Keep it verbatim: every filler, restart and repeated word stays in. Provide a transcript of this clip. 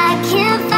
I can't find